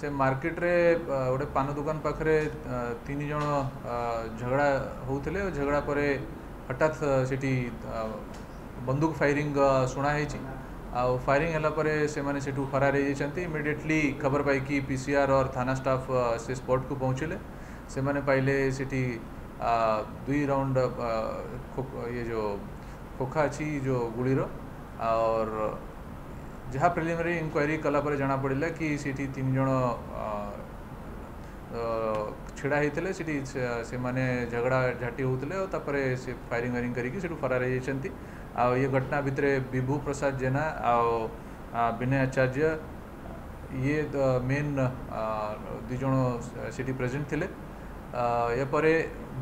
से मार्केट रे गोटे पान दुकान पाखे तीन जन झगड़ा होते झगड़ा पर हठात सेठी बंदूक फायरिंग शुणाई फायरिंग है से मैंने फरार इमिडिएटली खबर पाई कि पीसीआर और थाना स्टाफ से स्पॉट को पहुँचले से मैंने पाइले सेठी दुई राउंड ये जो खोखा अच्छी जो गुड़ीर और जहाँ प्रिलिमिनरी इंक्वायरी कलापर जना पड़ा कि सीटी तीन जन छिड़ा होते से माने झगड़ा झाटी होते और से फायरिंग वायरिंग करके फरार हो ये घटना भितर विभू प्रसाद जेना आ विनय आचार्य ये मेन दुज सीटी प्रेजेंट थे यापर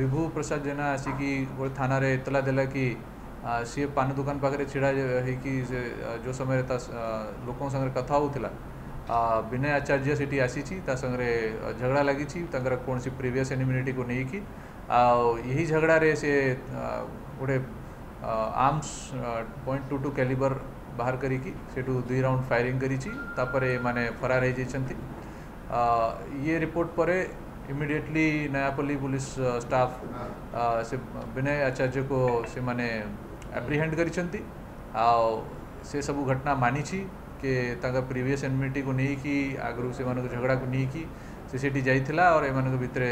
विभू प्रसाद जेना आसिकी गोटे थाना रे इतला देला कि सी पान दुकान पाखे छिड़ा हो जो समय लोकों संगे कथा होता विनय आचार्य सीटी आसी संगे झगड़ा लगी कौन सी प्रिवियस एनिमिनिटी को लेकिन यही झगड़ा रे से गोटे आर्म्स .22 कैलिबर बाहर करी दुई राउंड फायरिंग करी माने फरार ये रिपोर्ट पर इमिडिएटली नयापल्ली पुलिस स्टाफ से विनय आचार्य को से माने एप्रिहेंड करिसेंती से सब घटना मानी के प्रीवियस एनिमिटी को नहीं कि आगरू से माने झगड़ा को नहीं कि से सीटी जाइथिला और एमान भितरे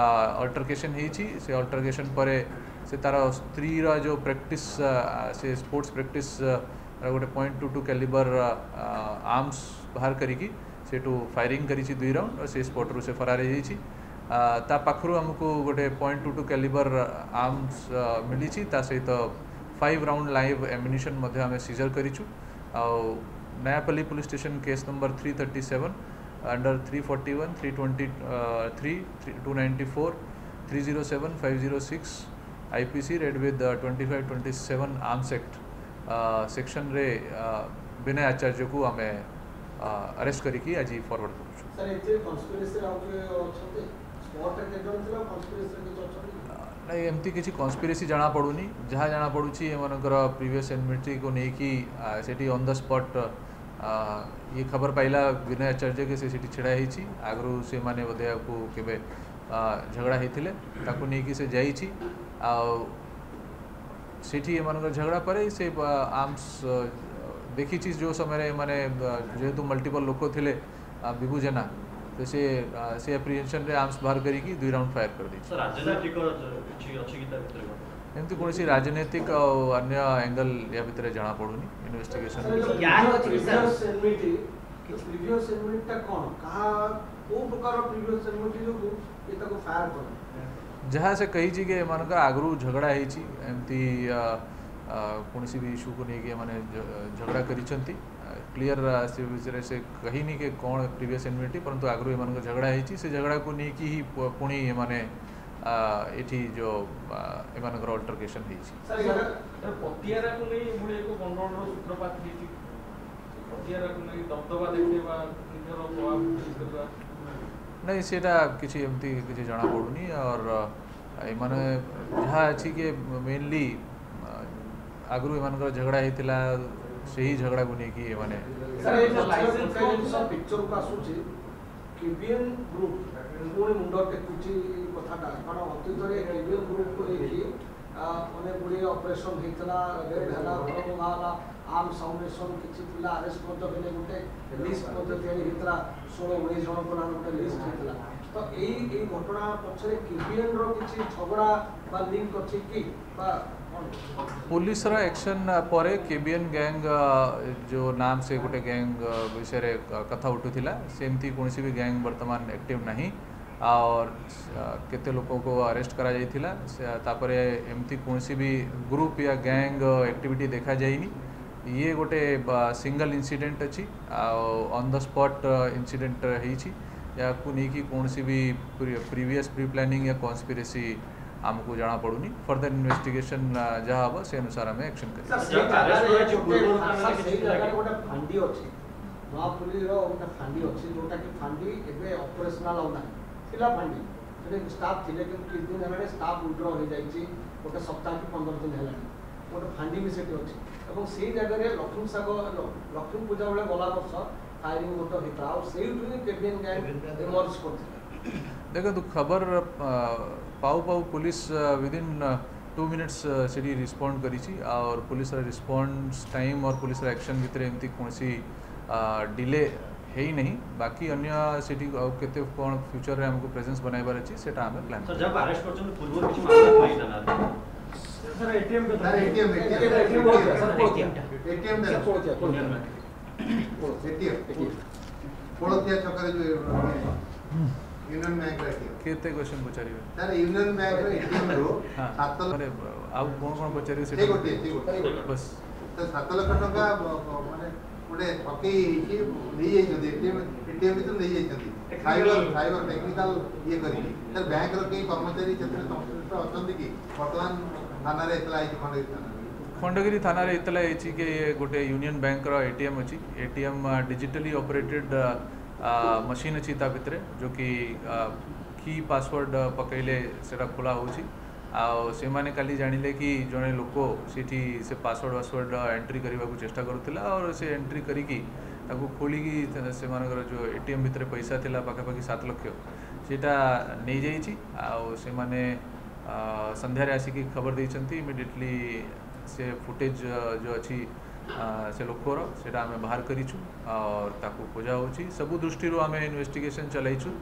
अल्टरकेशन होइछि से अल्टरकेशन पर से तार स्त्री रा जो प्रैक्टिस से स्पोर्ट्स प्रैक्टिस गोटे .22 कैलिबर आर्म्स बाहर करी सेठू फायरिंग करी दुई राउंड और से स्पॉट रू से फरार हो पाखु आमको गोटे .22 कैलिबर आर्म्स मिली सहित 5 राउंड लाइव एम्युनिशन आम सीजर करूँ Nayapalli police station case number 337 under 341 323 294 307 506 IPC red with 2527 arms act section रे विनय आचार्य को आम अरेस्ट करी आज फॉरवर्ड कर एमती किसी कन्स्पिरेसी जाना पड़ूनी जहाँ जाना पड़ूँ एम प्रीवियस एनमिटी को लेकिन सेठी ऑन द स्पॉट ये खबर पाइला विनय आचार्य के से छिड़ा होती आगु से मैंने बोधे केवे झगड़ा होते नहीं से जा झगड़ा पर से आर्म्स देखी जो समय माने जेहेतु मल्टीपल लोक थे विभू जेना तो से एप्रिहेंशन रे आर्म्स बाहर करी दुई राउंड फायर कर दी कौन सी राजनीतिक और अन्य एंगल या भितर जाना पड़ूनी इन्वेस्टिगेशन जहाँ से कही कि एमं आगु झगड़ा होमती कौन सी भी इश्यू को लेकिन मैंने झगड़ा करिसेंती क्लियर से विषय से कहीनी के कौन प्रीवियस एनिमिटी परंतु आगु एम झगड़ा होती से झगड़ा को लेकिन ही पुणी एमने ये जो एम अल्टरकेशन होती नहीं सेटा किसी एमती किसी जाना पड़ूनी और मैंने जहाँ अच्छी कि मेनली आगु एम झगड़ा होता से ही झगड़ा को लेकिन ये मैंने आम साउंडेशन किछि पिला अरेस्ट मत भेले गुटे लिस्ट मत तयारी हितरा 16 19 जन को नाम गुटे लिस्ट हितला तो एई घटना पछरे केबीएन रो किछि झगड़ा बा लिंक अछि कि बा पुलिस रा एक्शन परे केबीएन गैंग जो नाम से गुटे गैंग विषय रे कथा उठुथिला सेमती कोनसी भी गैंग वर्तमान एक्टिव नहीं और केते लोगों को अरेस्ट करा जाइथिला तापरे एमती कोनसी भी ग्रुप या गैंग एक्टिविटी देखा जाइनी ये गोटे सिंगल इंसिडेंट अच्छी ऑन द स्पॉट इंसिडेंट होती या नहीं कौन सी भी प्रीवियस प्री प्लानिंग या कॉन्स्पिरेसी आमको जाना पड़ूनी फर्दर इन्वेस्टिगेशन जहाँ हम से अनुसार आम एक्शन कर गोटे फांडी भी से लक्ष्मी सागर लक्ष्मी पूजा बेले गला वर्ष फायरिंग गोटा भिता और सेउटुनी केबिन गाय रिमर्स करथिले देखो तो खबर पाऊ पाऊ पुलिस विदिन 2 मिनिट्स सेडी रिस्पोंड करिछि और पुलिस रा रिस्पोंस टाइम और पुलिस रा एक्शन भितर एमती कोनसी डिले है ही नहीं बाकी अन्य सिटी केते कोन फ्यूचर रे हमको प्रेजेंस बनाइबार अछि सेटा हम प्लान सर जब अरेस्ट करछन पूर्व किछ मामला पाइना ना सर एटीएम के सर एटीएम सर एटीएम दे को एटीएम कोलतिया चक्कर जो यूनियन बैंक रे केते क्वेश्चन पुछारिबे सर यूनियन बैंक रे एटीएम रो 7 लाख आ कोन कोन पुछारिबे सेटा गोटे बस सर 7 लाख टका माने उडे हॉकी हि नहीं जदी एटीएम तो नहीं जदी फाइबर फाइबर टेक्निकल ये करी सर बैंक रो के कर्मचारी क्षेत्र संबंधित अछंती कि वर्तमान थाना रे इतला आइ खंडगिरी थाना रे इतला आइ छि के ये गोटे यूनियन बैंक रो एटीएम अछि एटीएम डिजिटली ऑपरेटेड मशीन अछि ता भितरे जो कि की पासवर्ड पकैले सेटा खोला होछि आ से माने काली जानिले कि जने लोक सीठी से पासवर्ड वासवर्ड एंट्री करने को चेष्टा करूला और से एंट्री करी खोलिकी से मानकर जो एटीएम भितर पैसा थिला पाखापाखि 7 लाख सीटा नहीं जाइए आने रे आसिकी खबर देइछंती इमिडिएटली से फुटेज जो अच्छी से लोकर से बाहर करूँ और ताकू खोजा हो सबू दृष्टि आम इन्वेस्टिगेशन चलाइछू।